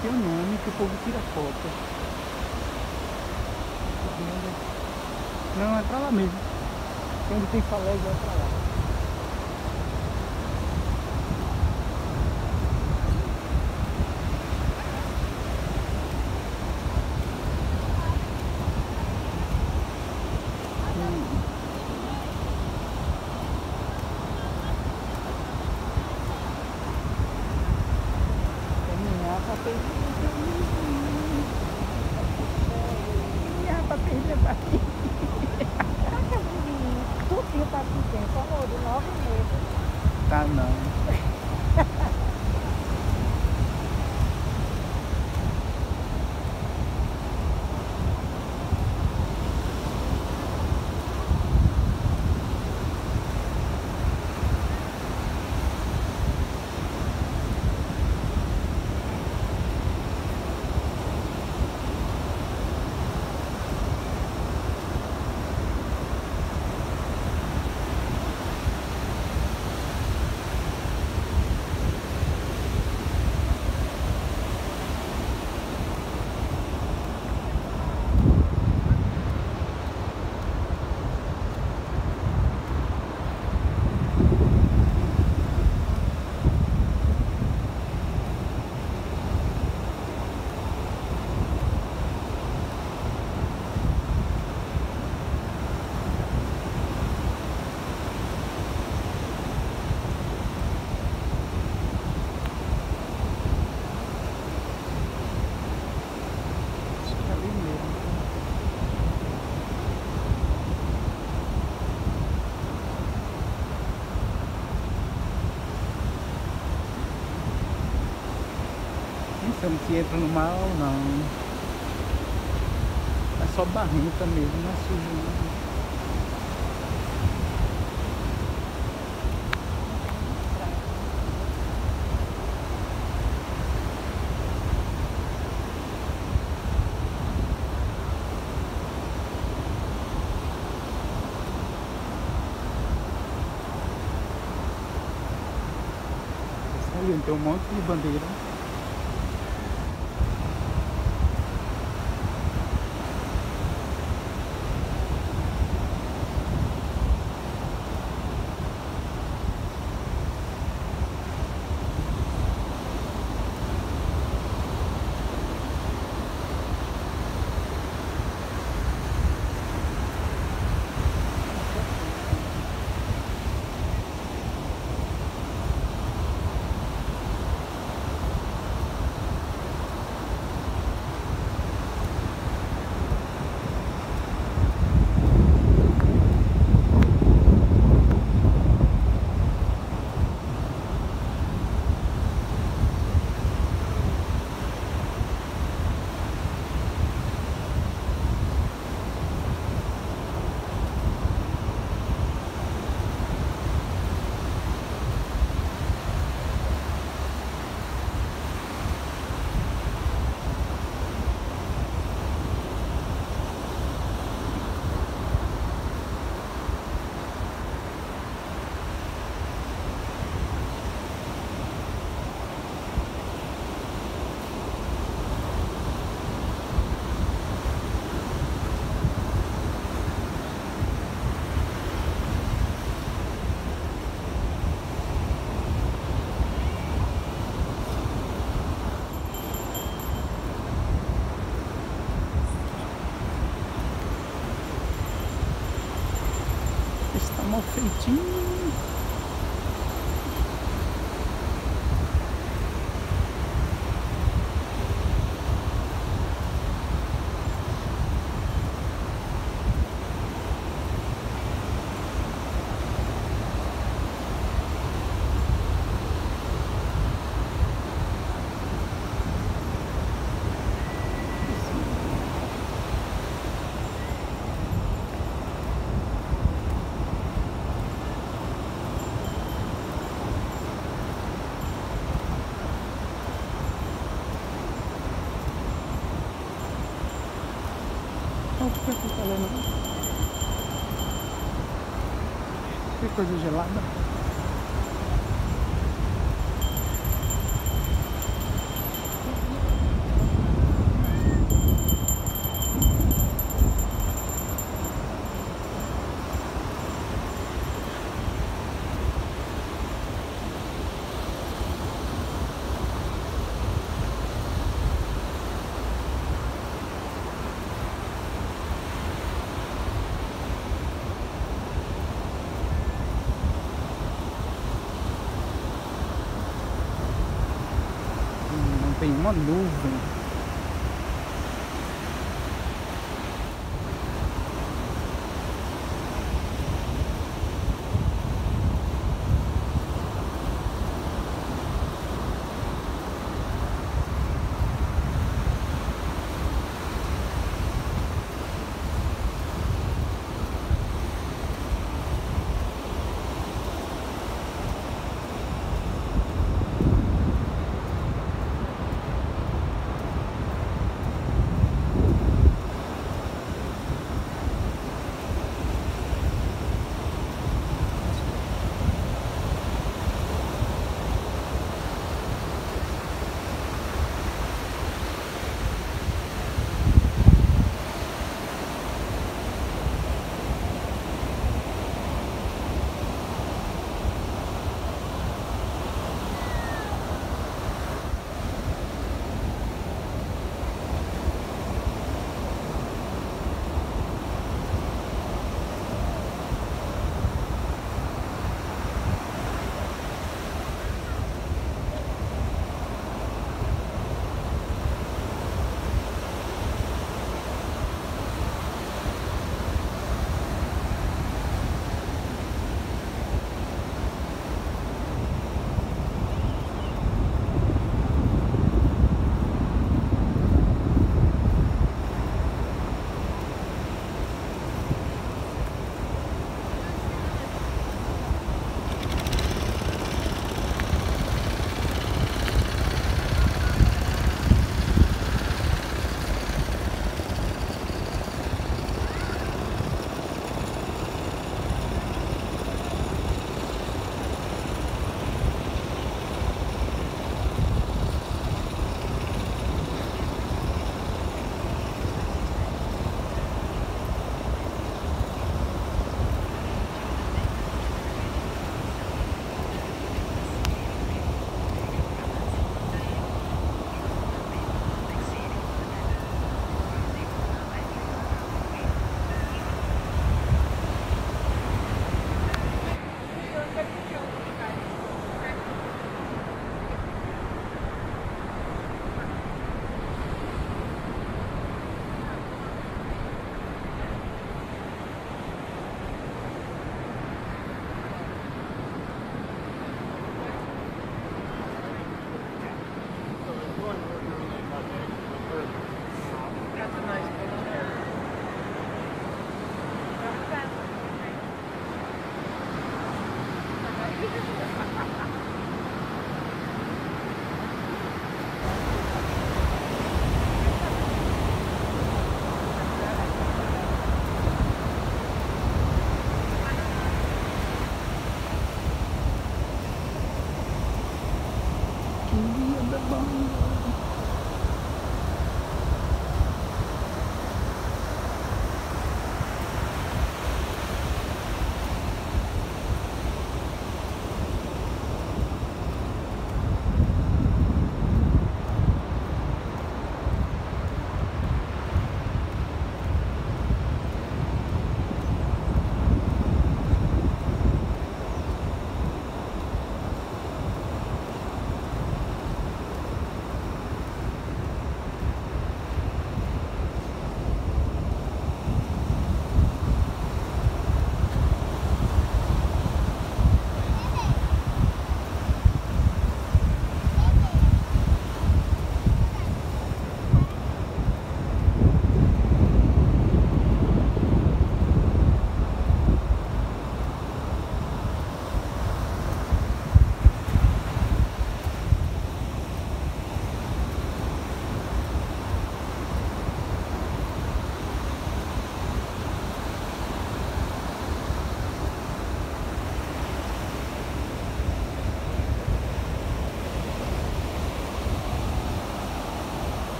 tem um nome que o povo tira foto. Não, é pra lá mesmo. Onde tem falésia é pra lá. Tá não. Não se entra no mar ou não. É só barrenta mesmo, não é sujo não. Ali tem um monte de bandeira. Mal feitinho. Que coisa gelada. uma nuvem.